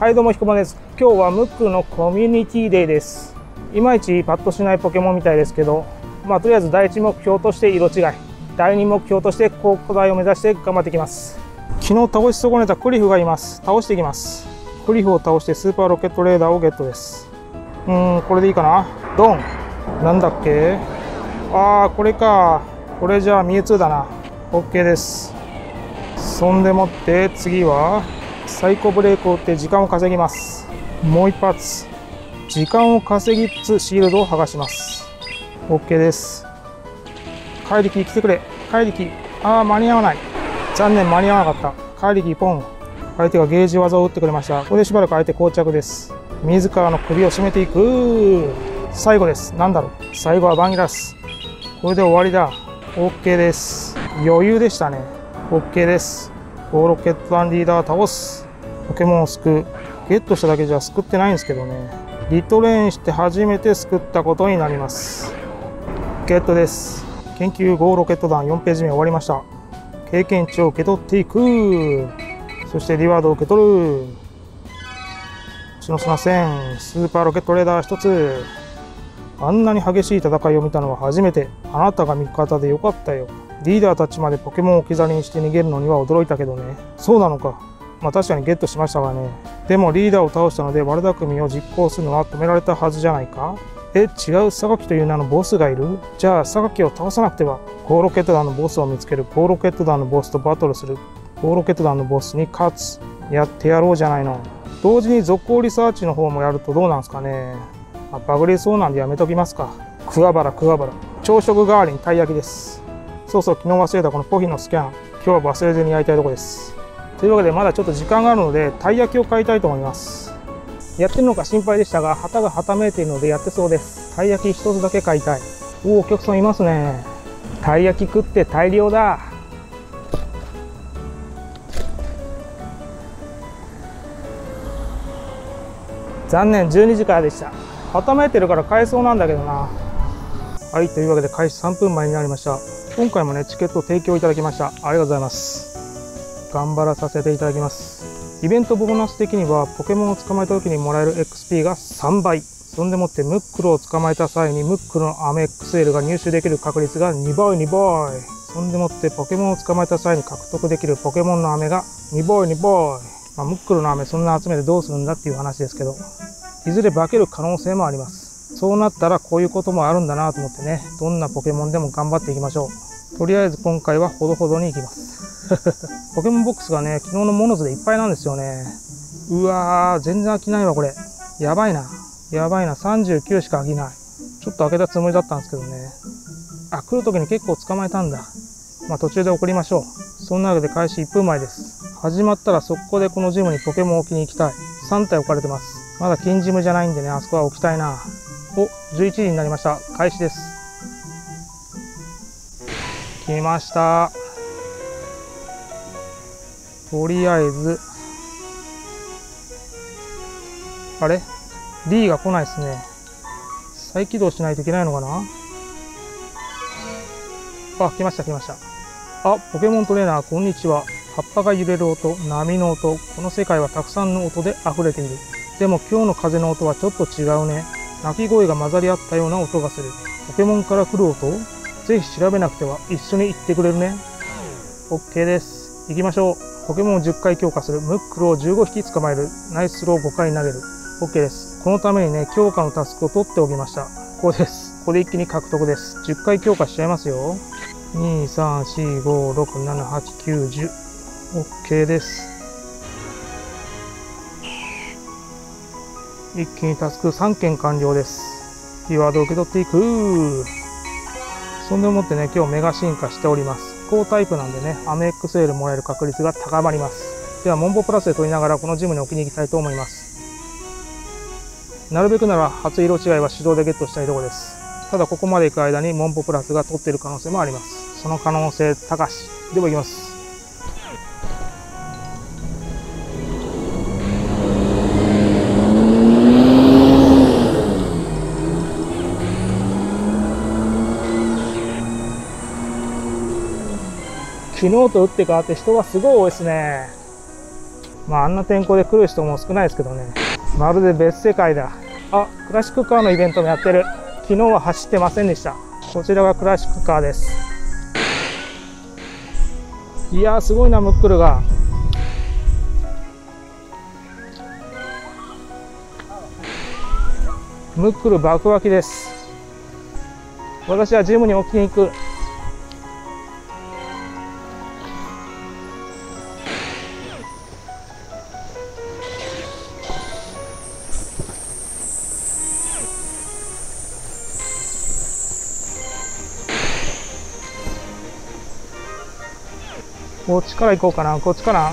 はい、どうもひこまです。今日はムックのコミュニティデイです。いまいちパッとしないポケモンみたいですけど、とりあえず第1目標として色違い、第2目標として高校大を目指して頑張っていきます。昨日倒し損ねたクリフがいます。倒していきます。クリフを倒してスーパーロケットレーダーをゲットです。これでいいかな。ドン。なんだっけ。これか。これじゃあミュウツーだな。 OK です。そんでもって次はサイコブレイクを打って時間を稼ぎます。もう一発時間を稼ぎつつシールドを剥がします。 OK です。怪力来てくれ。怪力、間に合わない。残念、間に合わなかった。怪力ポン。相手がゲージ技を打ってくれました。これでしばらく相手膠着です。自らの首を絞めていく。最後です。なんだろう。最後はバンギラス。これで終わりだ。 OK です。余裕でしたね。 OK です。ゴーロケットランリーダー倒す。ポケモンを救う。ゲットしただけじゃ救ってないんですけどね。リトレインして初めて救ったことになります。ゲットです。研究ゴーロケット団4ページ目終わりました。経験値を受け取っていく。そしてリワードを受け取る。血の砂線。スーパーロケットレーダー1つ。あんなに激しい戦いを見たのは初めて。あなたが味方でよかったよ。リーダーたちまでポケモンを置き去りにして逃げるのには驚いたけどね。そうなのか。確かにゲットしましたがね。でもリーダーを倒したので悪巧みを実行するのは止められたはずじゃないか。違う。榊という名のボスがいる。じゃあ榊を倒さなくては。ゴーロケット団のボスを見つける。ゴーロケット団のボスとバトルする。ゴーロケット団のボスに勝つ。やってやろうじゃないの。同時に続行リサーチの方もやるとどうなんですかね。バグれそうなんでやめときますか。桑原朝食代わりにたい焼きです。そうそう、昨日忘れたこのポヒのスキャン、今日は忘れずにやりたいとこです。というわけでまだちょっと時間があるのでたい焼きを買いたいと思います。やってるのか心配でしたが旗がはためいているのでやってそうです。たい焼き1つだけ買いたい。お客さんいますね。たい焼き食って大量だ。残念、12時からでした。はためいてるから買えそうなんだけどな。はい、というわけで開始3分前になりました。今回もねチケットを提供いただきました。ありがとうございます。頑張らさせていただきます。イベントボーナス的にはポケモンを捕まえた時にもらえる XP が3倍。そんでもってムックルを捕まえた際にムックルのアメ XL が入手できる確率が2倍2倍。そんでもってポケモンを捕まえた際に獲得できるポケモンのアメが2倍2倍。ムックルのアメそんな集めてどうするんだっていう話ですけど、いずれ化ける可能性もあります。そうなったらこういうこともあるんだなと思ってね、どんなポケモンでも頑張っていきましょう。とりあえず今回はほどほどにいきます。ポケモンボックスがね昨日のモノズでいっぱいなんですよね。うわー、全然飽きないわこれ。やばいな。39しか飽きない。ちょっと開けたつもりだったんですけどね。来る時に結構捕まえたんだ。途中で送りましょう。そんなわけで開始1分前です。始まったら速攻でこのジムにポケモンを置きに行きたい。3体置かれてます。まだ金ジムじゃないんでね、あそこは置きたいな。11時になりました。開始です。来ました。とりあえずD が来ないですね。再起動しないといけないのかな。来ました。ポケモントレーナーこんにちは。葉っぱが揺れる音、波の音、この世界はたくさんの音で溢れている。でも今日の風の音はちょっと違うね。鳴き声が混ざり合ったような音がする。ポケモンから来る音、ぜひ調べなくては。一緒に行ってくれるね。 OK です。行きましょう。ポケモンを10回強化する。ムックルを15匹捕まえる。ナイススロー5回投げる。 OK です。このためにね強化のタスクを取っておきました。ここです。ここで一気に獲得です。10回強化しちゃいますよ。234567890。 OK です。一気にタスク3件完了です。キーワードを受け取っていく。そんでもってね今日メガ進化しております。高タイプなんでねアメ XL もらえる確率が高まります。ではモンボプラスで取りながらこのジムに置きに行きたいと思います。なるべくなら初色違いは手動でゲットしたいところです。ただここまで行く間にモンボプラスが取っている可能性もあります。その可能性高し。では行きます。昨日と打って変わって人がすごい多いですね。まあ、あんな天候で来る人も少ないですけどね。まるで別世界だ。あ、クラシックカーのイベントもやってる。昨日は走ってませんでした。こちらがクラシックカーです。いやー、すごいな、ムックルが。ムックル爆湧きです。私はジムに置きに行く。こっちから行こうかな。こっちかな。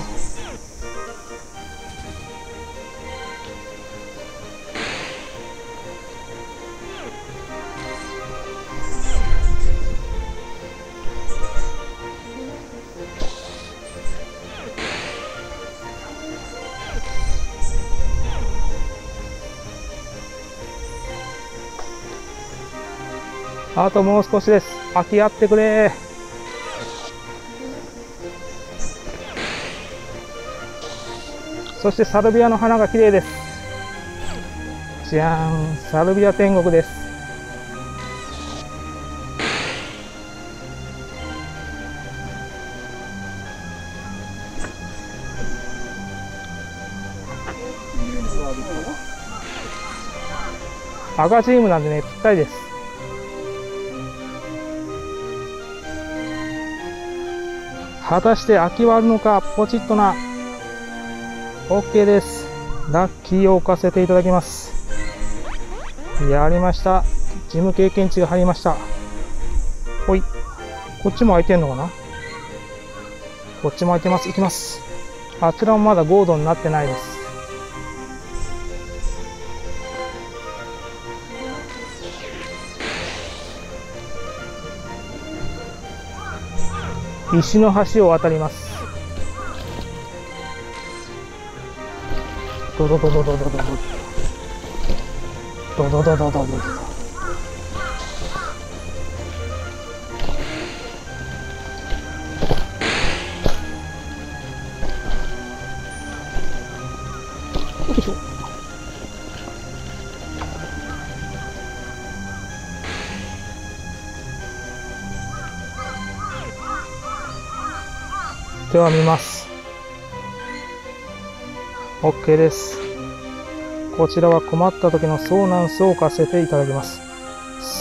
あともう少しです。空き合ってくれー。そしてサルビアの花が綺麗です。じゃーん、サルビア天国です。赤チームなんでね、ぴったりです。果たして空きはあるのか、ポチッとな。OK です。ラッキーを置かせていただきます。やりました。事務経験値が入りました。ほい、こっちも空いてんのかな。こっちも空いてます。行きます。あちらもまだゴールドになってないです。石の橋を渡ります。ドドドドドドドドドドドドドド。では見ます。OK です。こちらは困った時のソーナンスを置かせていただきます。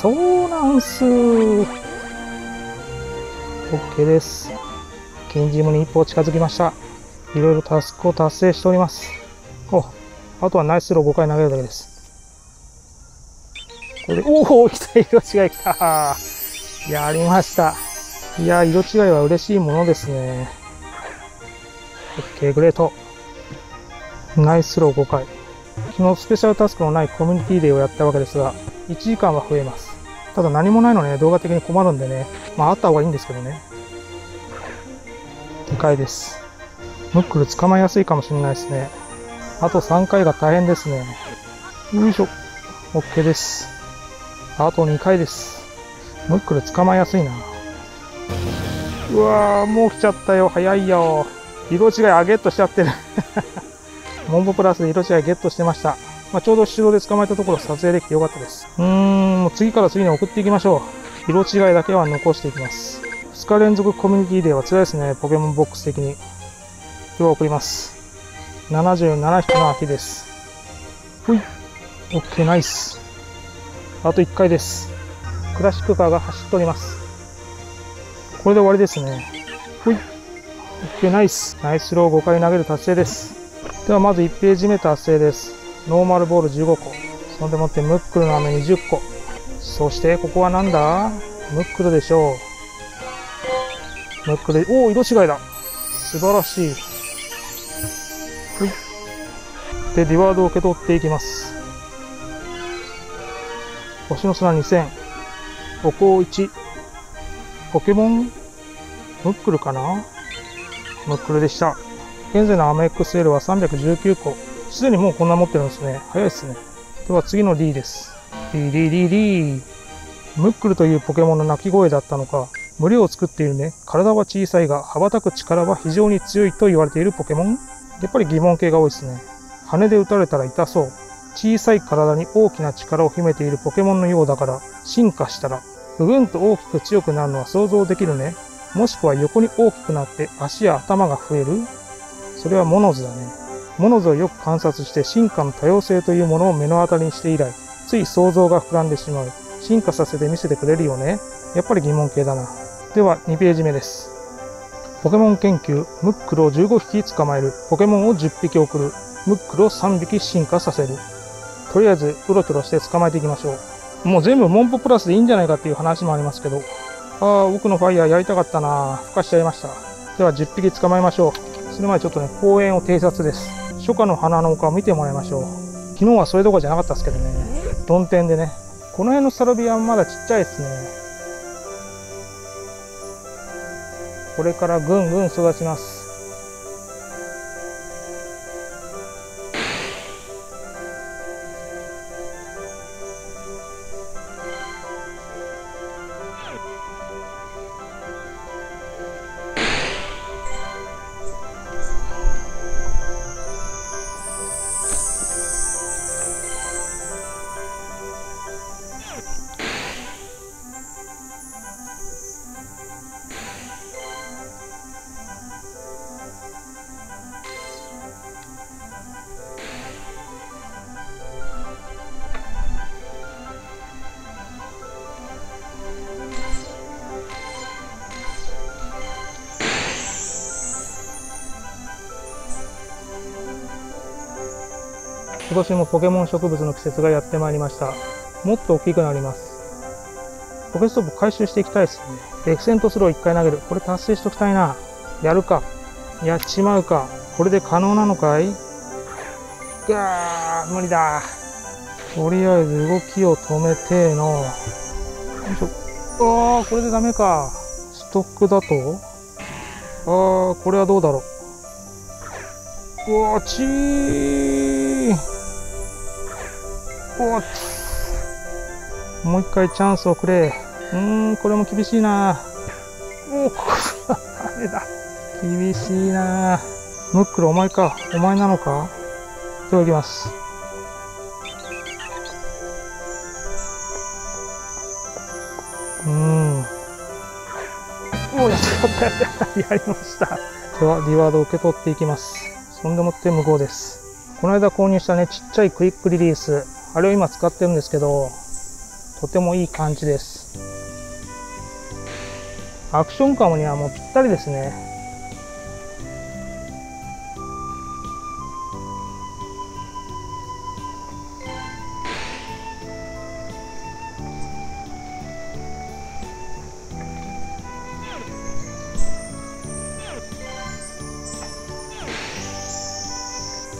ソーナンス OK です。金ジムに一歩近づきました。いろいろタスクを達成しております。お、あとはナイスロー5回投げるだけです。これで、おお、来た。色違い来た。やりました。いや、色違いは嬉しいものですね。 OK、 グレート。ナイスロー5回。昨日スペシャルタスクのないコミュニティデーをやったわけですが、1時間は増えます。ただ何もないのね、動画的に困るんでね。まああった方がいいんですけどね。2回です。ムックル捕まえやすいかもしれないですね。あと3回が大変ですね。よいしょ。 OK です。あと2回です。ムックル捕まえやすいな。うわー、もう来ちゃったよ。早いよ。色違いあげっとしちゃってる。モンボプラスで色違いゲットしてました。まあ、ちょうど手動で捕まえたところ撮影できてよかったです。もう次から次に送っていきましょう。色違いだけは残していきます。2日連続コミュニティデーは辛いですね、ポケモンボックス的に。では送ります。77匹の空きです。ほい。OK、ナイス。あと1回です。クラシックカーが走っております。これで終わりですね。ほい。OK、ナイス。ナイスロー5回投げる達成です。ではまず1ページ目達成です。ノーマルボール15個、そんでもってムックルの飴20個、そしてここはなんだ、ムックルでしょう。ムックルで、おお、色違いだ。素晴らしい。でリワードを受け取っていきます。星の砂2000、お香1、ポケモンムックルかな、ムックルでした。現在のアメックス L は319個。すでにもうこんな持ってるんですね。早いですね。では次の D です。D、D、D、D。ムックルというポケモンの鳴き声だったのか、群れを作っているね。体は小さいが、羽ばたく力は非常に強いと言われているポケモンやっぱり疑問形が多いですね。羽で撃たれたら痛そう。小さい体に大きな力を秘めているポケモンのようだから、進化したら、ぐぐんと大きく強くなるのは想像できるね。もしくは横に大きくなって足や頭が増える。それはモノズだね。モノズをよく観察して進化の多様性というものを目の当たりにして以来、つい想像が膨らんでしまう。進化させて見せてくれるよね。やっぱり疑問形だな。では2ページ目です。ポケモン研究、ムックルを15匹捕まえる。ポケモンを10匹送る。ムックルを3匹進化させる。とりあえずうろちょろして捕まえていきましょう。もう全部モンポプラスでいいんじゃないかっていう話もありますけど。ああ、奥のファイヤーやりたかったな。孵化しちゃいました。では10匹捕まえましょう。その前ちょっとね、公園を偵察です。初夏の花の丘を見てもらいましょう。昨日はそれどころじゃなかったですけどね。曇天でね。この辺のサルビアまだちっちゃいですね。これからぐんぐん育ちます。今年もポケモン植物の季節がやってまいりました。もっと大きくなります。ポケストップ回収していきたいですね。エクセントスロー1回投げる。これ達成しときたいな。やるか。やっちまうか。これで可能なのかい？ガー、無理だ。とりあえず動きを止めての。よいしょ。あー、これでダメか。ストックだと？あー、これはどうだろう。うわー、ちー。おっと、もう一回チャンスをくれ。これも厳しいな。おお、ここはダメだ。厳しいな。ムックル、お前か。お前なのか。では行きます。おお、やったやったやりました。では、リワードを受け取っていきます。そんでもって無効です。この間購入したね、ちっちゃいクイックリリース。あれを今使ってるんですけど、とてもいい感じです。アクションカムにはもうぴったりですね。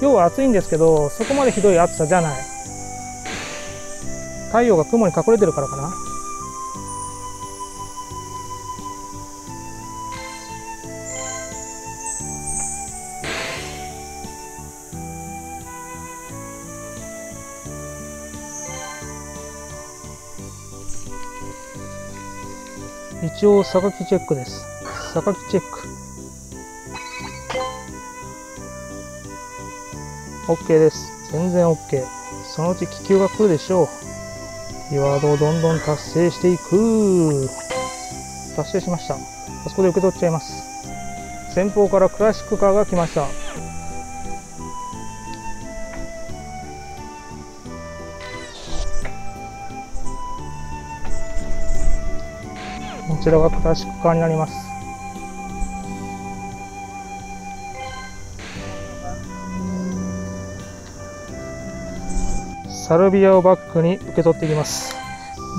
今日は暑いんですけど、そこまでひどい暑さじゃない。太陽が雲に隠れてるからかな。一応榊チェックです。榊チェック OK です。全然 OK。 そのうち気球が来るでしょう。リワードをどんどん達成していく。達成しました。あそこで受け取っちゃいます。前方からクラシックカーが来ました。こちらがクラシックカーになります。サルビアをバックに受け取っていきます。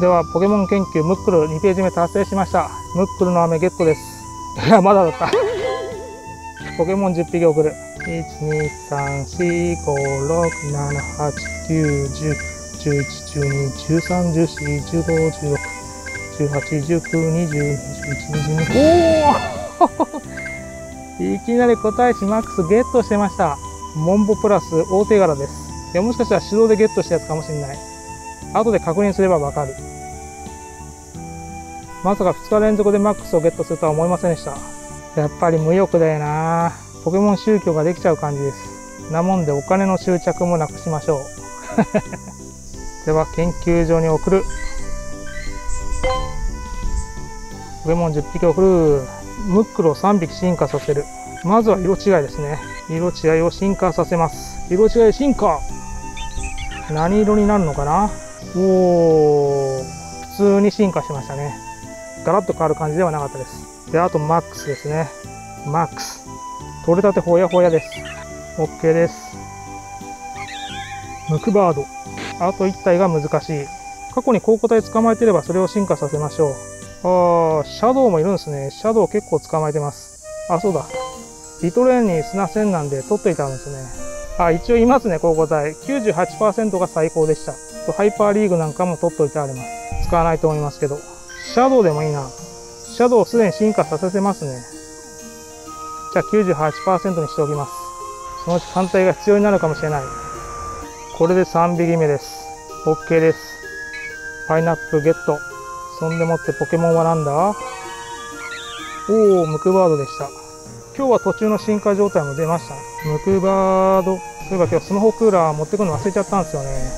ではポケモン研究ムックル2ページ目達成しました。ムックルの飴ゲットです。いやまだだったポケモン10匹送る。123456789101112131415161819202122。おおいきなり個体値マックスゲットしてました。モンボプラス大手柄です。いや、もしかしたら手動でゲットしたやつかもしれない。後で確認すればわかる。まさか2日連続でマックスをゲットするとは思いませんでした。やっぱり無欲だよな。ポケモン宗教ができちゃう感じです。なもんでお金の執着もなくしましょう。では研究所に送る。ポケモン10匹送る。ムックルを3匹進化させる。まずは色違いですね。色違いを進化させます。色違い進化。何色になるのかな。おお、普通に進化しましたね。ガラッと変わる感じではなかったです。で、あとマックスですね。マックス。取れたてほやほやです。OK です。ムクバード。あと1体が難しい。過去に高個体捕まえてればそれを進化させましょう。ああ、シャドウもいるんですね。シャドウ結構捕まえてます。あ、そうだ。リトレーンに砂線なんで取っといたんですね。あ、一応いますね、高個体。98% が最高でした。ハイパーリーグなんかも取っといてあります。使わないと思いますけど。シャドウでもいいな。シャドウをすでに進化させてますね。じゃあ 98% にしておきます。そのうち反対が必要になるかもしれない。これで3匹目です。OK です。パイナップルゲット。そんでもってポケモンはなんだ？おお、ムクバードでした。今日は途中の進化状態も出ました。ムクバード。そういえば今日スマホクーラー持ってくるの忘れちゃったんですよね。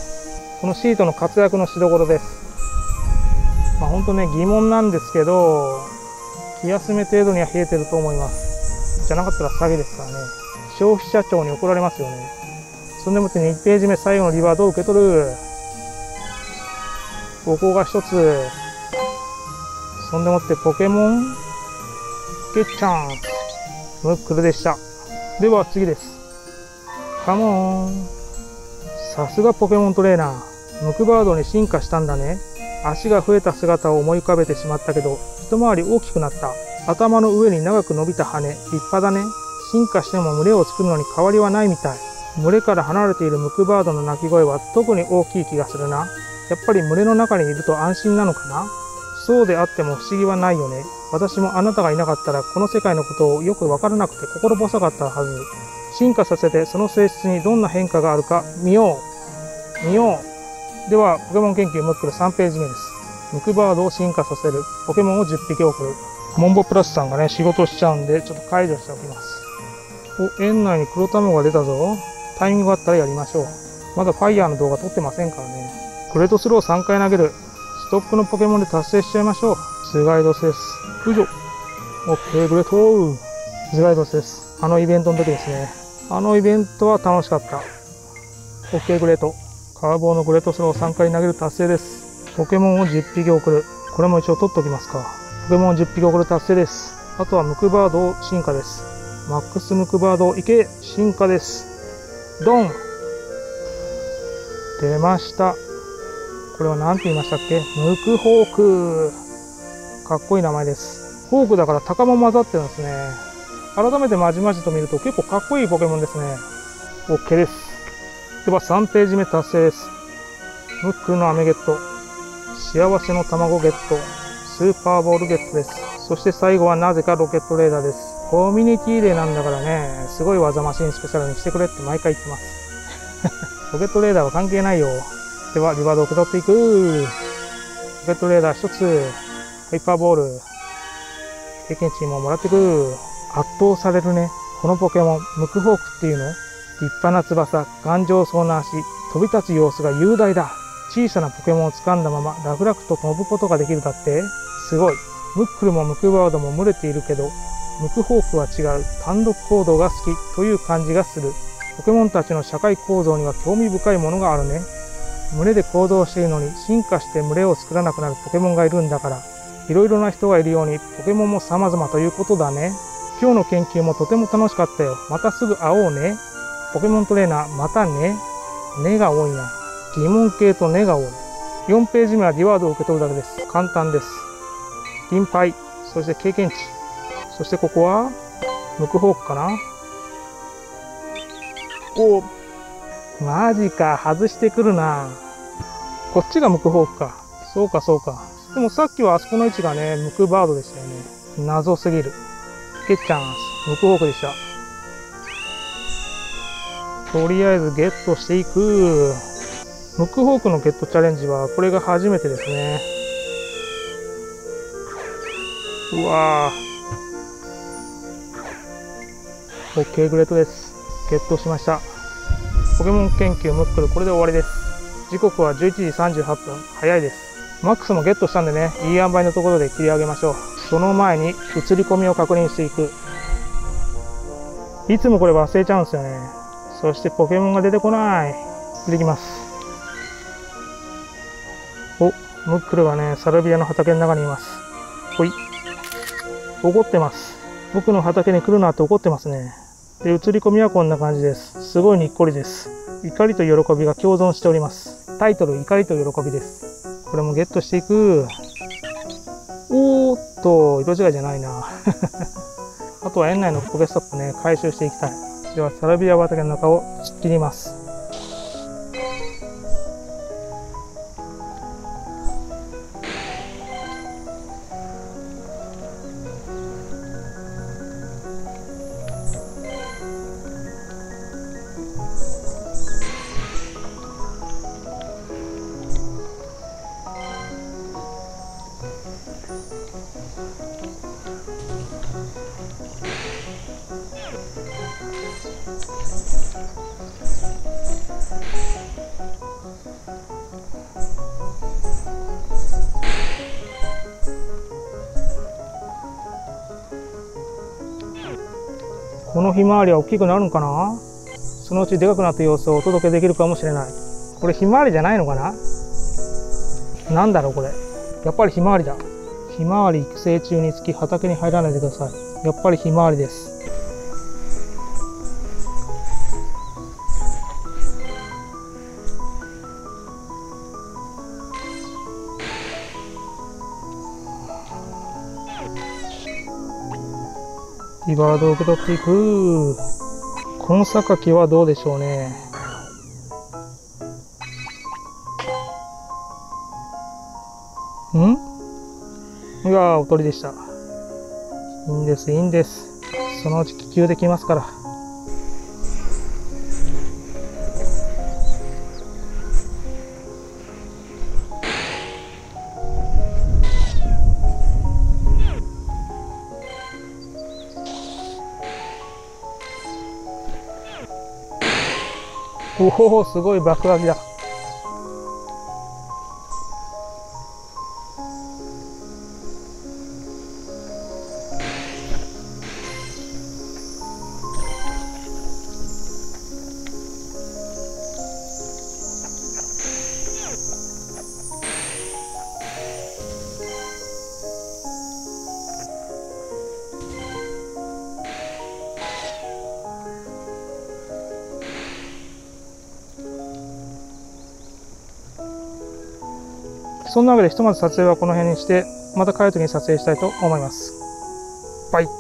このシートの活躍のしどころです。まあ本当ね、疑問なんですけど、気休め程度には冷えてると思います。じゃなかったら詐欺ですからね。消費者庁に怒られますよね。そんでもって2ページ目最後のリワードを受け取る。ここが一つ。そんでもってポケモンゲッチャンス。ムックルでした。では次です。カモン。さすがポケモントレーナー。ムクバードに進化したんだね。足が増えた姿を思い浮かべてしまったけど、一回り大きくなった。頭の上に長く伸びた羽、立派だね。進化しても群れを作るのに変わりはないみたい。群れから離れているムクバードの鳴き声は特に大きい気がするな。やっぱり群れの中にいると安心なのかな？そうであっても不思議はないよね。私もあなたがいなかったらこの世界のことをよくわからなくて心細かったはず。進化させてその性質にどんな変化があるか見よう。見よう。では、ポケモン研究ムックル3ページ目です。ムクバードを進化させる。ポケモンを10匹送る。モンボプラスさんがね、仕事しちゃうんで、ちょっと解除しておきます。お、園内に黒卵が出たぞ。タイミングがあったらやりましょう。まだファイヤーの動画撮ってませんからね。クレートスロー3回投げる。ストックのポケモンで達成しちゃいましょう。ズガイドスです。駆除。OK、グレート。ズガイドスです。あのイベントの時ですね。あのイベントは楽しかった。OK、グレート。カーボーのグレートスローを3回投げる達成です。ポケモンを10匹送る。これも一応取っときますか。ポケモンを10匹送る達成です。あとはムクバードを進化です。マックスムクバードをいけ進化です。ドン出ました。これは何て言いましたっけ？ムクホーク。かっこいい名前です。ホークだからタカも混ざってるんですね。改めてまじまじと見ると結構かっこいいポケモンですね。OK です。では3ページ目達成です。ムックルの飴ゲット。幸せの卵ゲット。スーパーボールゲットです。そして最後はなぜかロケットレーダーです。コミュニティレーなんだからね、すごい技マシンスペシャルにしてくれって毎回言ってます。ロケットレーダーは関係ないよ。ではリワードを受け取っていく。ロケットレーダー1つ。ハイパーボール。経験値ももらってく。圧倒されるね。このポケモン、ムクホークっていうの？立派な翼、頑丈そうな足、飛び立つ様子が雄大だ。小さなポケモンを掴んだまま、楽々と飛ぶことができるだって。すごい。ムックルもムクバードも群れているけど、ムクホークは違う。単独行動が好きという感じがする。ポケモンたちの社会構造には興味深いものがあるね。群れで行動しているのに、進化して群れを作らなくなるポケモンがいるんだから、いろいろな人がいるように、ポケモンも様々ということだね。今日の研究もとても楽しかったよ。またすぐ会おうね。ポケモントレーナー、またね。ねが多いな。疑問系とねが多い。4ページ目はリワードを受け取るだけです。簡単です。銀牌。そして経験値。そしてここは、ムクホークかな。おお。マジか。外してくるな。こっちがムクホークか。そうかそうか。でもさっきはあそこの位置がね、ムクバードでしたよね。謎すぎる。ゲッチャンス。ムクホークでした。とりあえずゲットしていく。ムックホークのゲットチャレンジはこれが初めてですね。うわぁ。OK グレートです。ゲットしました。ポケモン研究ムックル、これで終わりです。時刻は11時38分。早いです。マックスもゲットしたんでね、いい塩梅のところで切り上げましょう。その前に、映り込みを確認していく。いつもこれ忘れちゃうんですよね。そしてポケモンが出てこない。出てきます。お、ムックルがね、サルビアの畑の中にいます。ほい。怒ってます。僕の畑に来るなって怒ってますね。で、映り込みはこんな感じです。すごいにっこりです。怒りと喜びが共存しております。タイトル、怒りと喜びです。これもゲットしていく。おーっと、色違いじゃないな。あとは園内のポケストップね、回収していきたい。では、サルビア畑の中を切ります。このひまわりは大きくなるのかな。そのうちでかくなった様子をお届けできるかもしれない。これひまわりじゃないのかな。なんだろうこれ。やっぱりひまわりだ。ひまわり育成中につき畑に入らないでください。やっぱりひまわりです。リバードを受け取っていく。この榊はどうでしょうね。ん？うわー、おとりでした。いいんです、いいんです。そのうち気球できますから。おお、すごい爆上げだ。そんなわけでひとまず撮影はこの辺にして、また帰る時に撮影したいと思います。バイ。普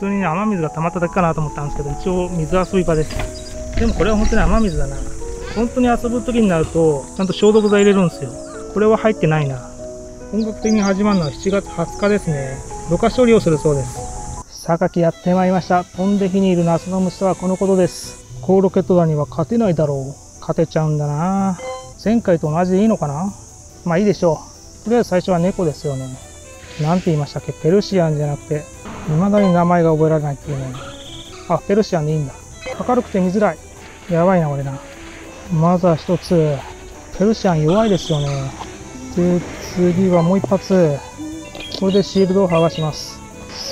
通にね、雨水が溜まっただけかなと思ったんですけど、一応水遊び場です。でもこれは本当に雨水だな。本当に遊ぶ時になると、ちゃんと消毒剤入れるんですよ。これは入ってないな。本格的に始まるのは7月20日ですね。ろ過処理をするそうです。榊やってまいりました。飛んで火にいる謎の虫とはこのことです。コウロケット団には勝てないだろう。勝てちゃうんだな。前回と同じでいいのかな。まあいいでしょう。とりあえず最初は猫ですよね。なんて言いましたっけ？ペルシアンじゃなくて、未だに名前が覚えられないっていうね。あ、ペルシアンでいいんだ。明るくて見づらい。やばいな、俺な。まずは一つ。ペルシアン弱いですよね。で、次はもう一発。これでシールドを剥がします。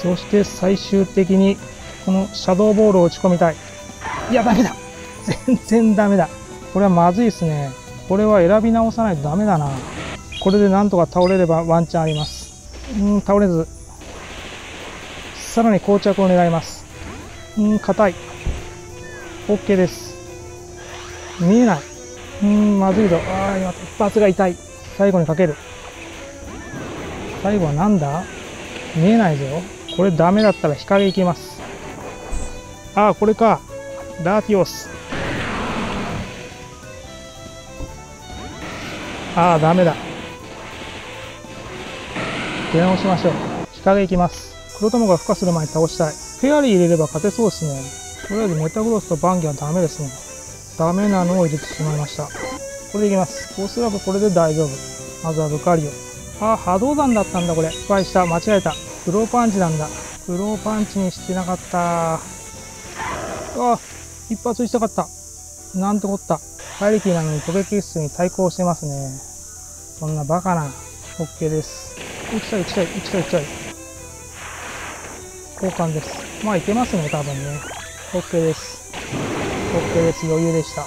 そして最終的に、このシャドーボールを打ち込みたい。いや、ダメだ。全然ダメだ。これはまずいですね。これは選び直さないとダメだな。これでなんとか倒れればワンチャンあります。倒れず。さらに膠着を狙います。硬い。OK です。見えない。まずいぞ。ああ、今、一発が痛い。最後にかける。最後はなんだ？見えないぞ。これダメだったら光いきます。ああ、これか。ラーティオス。ああ、ダメだ。出直しましょう。日陰いきます。黒友が孵化する前に倒したい。フェアリー入れれば勝てそうですね。とりあえずメタグロスとバンギはダメですね。ダメなのを入れてしまいました。これでいきます。おそらくこれで大丈夫。まずはブカリオ。ああ、波動弾だったんだこれ。失敗した。間違えた。グローパンチなんだ。グローパンチにしてなかった。あ、一発打ちたかった。なんてこった。怪力なのに狙撃室に対抗してますね。そんなバカな。OK です。打ちたい、打ちたい、打ちたい、打ちたい。交換です。まあ、いけますね、多分ね。OK です。OK です。余裕でした。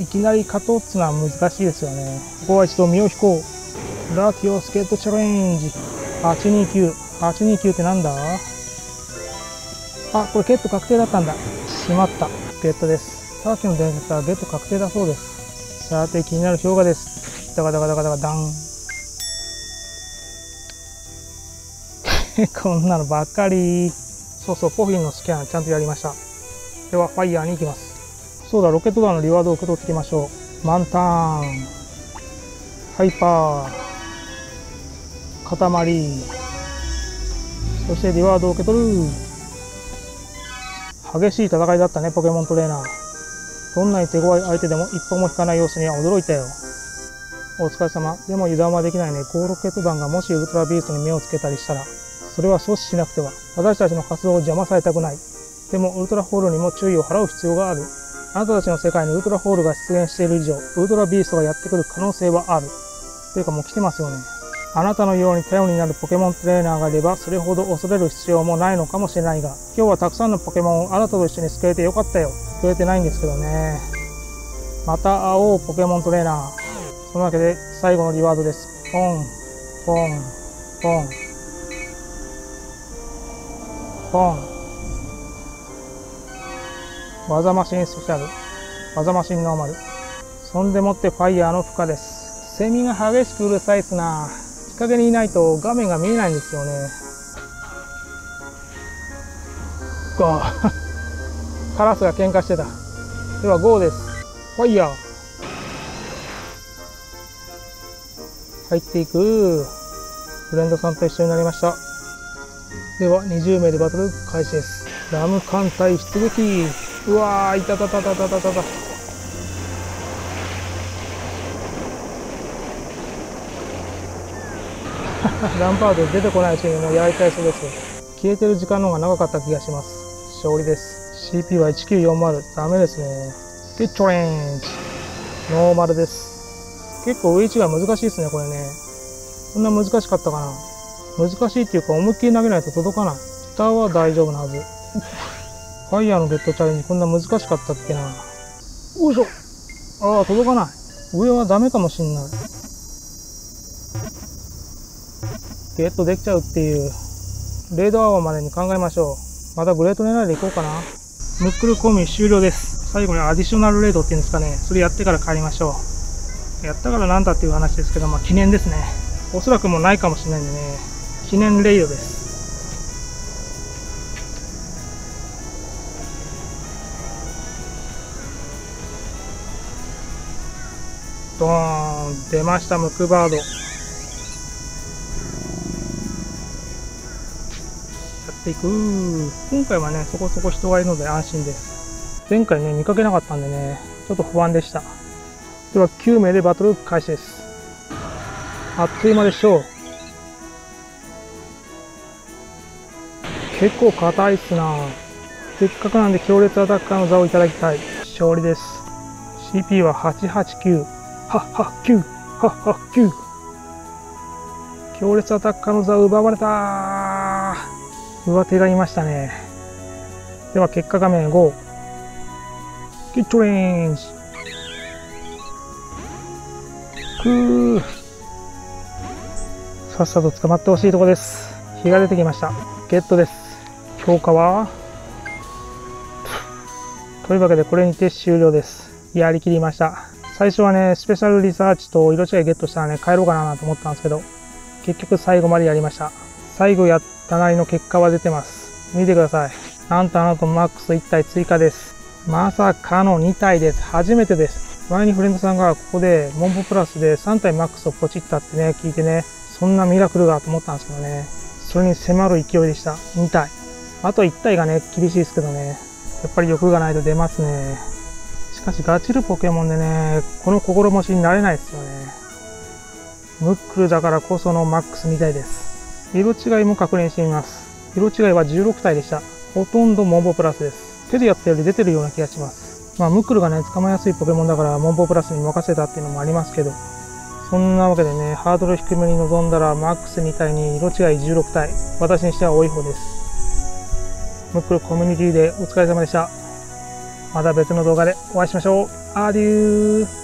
いきなり勝とうっつのは難しいですよね。ここは一度身を引こう。ラキオスケートチャレンジ。829。829ってなんだ？あ、これゲット確定だったんだ。しまった。ゲットです。さっきの伝説はゲット確定だそうです。さて、気になる氷河です。ダカダカダカダカダン。こんなのばっかり。そうそう、ポフィンのスキャンちゃんとやりました。では、ファイヤーに行きます。そうだ、ロケット弾のリワードを受け取っていきましょう。満ターン。ハイパー。塊。そしてリワードを受け取る。激しい戦いだったね、ポケモントレーナー。どんなに手強い相手でも一歩も引かない様子には驚いたよ。お疲れ様。でも油断はできないね。ゴーロケット団がもしウルトラビーストに目をつけたりしたら、それは阻止しなくては。私たちの活動を邪魔されたくない。でもウルトラホールにも注意を払う必要がある。あなたたちの世界にウルトラホールが出現している以上、ウルトラビーストがやってくる可能性はある。というかもう来てますよね。あなたのように頼りになるポケモントレーナーがいれば、それほど恐れる必要もないのかもしれないが、今日はたくさんのポケモンをあなたと一緒に救えてよかったよ。救えてないんですけどね。また会おう、ポケモントレーナー。そのわけで、最後のリワードです。ポン、ポン、ポン。ポン。技マシンスペシャル。技マシンノーマル。そんでもってファイヤーの負荷です。セミが激しくうるさいっすな。日陰にいないと画面が見えないんですよね。ゴー。カラスが喧嘩してた。ではゴーです。ファイヤー。入っていく。フレンドさんと一緒になりました。では20名でバトル開始です。ラム艦隊出撃。うわー、いたたたたたたたた。ランパード出てこないうちにもうやりたいそうですよ。消えてる時間の方が長かった気がします。勝利です。 CP は1940。ダメですね。でチャレンジノーマルです。結構上位置が難しいですね、これね。そんな難しかったかな。難しいっていうか思いっきり投げないと届かない。下は大丈夫なはず。ファイヤーのゲットチャレンジこんな難しかったっけな。よいしょ。ああ、届かない。上はダメかもしんない。ゲットできちゃうっていう。レードアワーまでに考えましょう。またグレート狙いでいこうかな。ムックルコミ終了です。最後にアディショナルレードっていうんですかね。それやってから帰りましょう。やったからなんだっていう話ですけど、まあ記念ですね。おそらくもうないかもしれないんでね。記念レイドです。ドーン。出ました、ムックバード。いく。今回はね、そこそこ人がいるので安心です。前回ね、見かけなかったんでね、ちょっと不安でした。では9名でバトル開始です。あっという間でしょう。結構硬いっすな。せっかくなんで強烈アタッカーの座をいただきたい。勝利です。 CP は889。はっはっ9。はっはっ9。強烈アタッカーの座を奪われた。上手がいましたね。では結果画面5。キッチョレンジ。くー。さっさと捕まってほしいとこです。火が出てきました。ゲットです。強化はというわけでこれにて終了です。やりきりました。最初はね、スペシャルリサーチと色違いゲットしたらね、帰ろうかなと思ったんですけど、結局最後までやりました。最後やったなりの結果は出てます。見てください。なんとなんとマックス1体追加です。まさかの2体です。初めてです。前にフレンドさんがここでモンポプラスで3体マックスをポチったってね、聞いてね、そんなミラクルがと思ったんですけどね、それに迫る勢いでした。2体。あと1体がね、厳しいですけどね、やっぱり欲がないと出ますね。しかしガチるポケモンでね、この心持ちになれないですよね。ムックルだからこそのマックスみたいです。色違いも確認してみます。色違いは16体でした。ほとんどモンボプラスです。手でやったより出てるような気がします。まあムックルがね、捕まえやすいポケモンだからモンポープラスに任せたっていうのもありますけど、そんなわけでね、ハードル低めに臨んだらマックス2体に色違い16体、私にしては多い方です。ムックルコミュニティでお疲れ様でした。また別の動画でお会いしましょう。アデュー。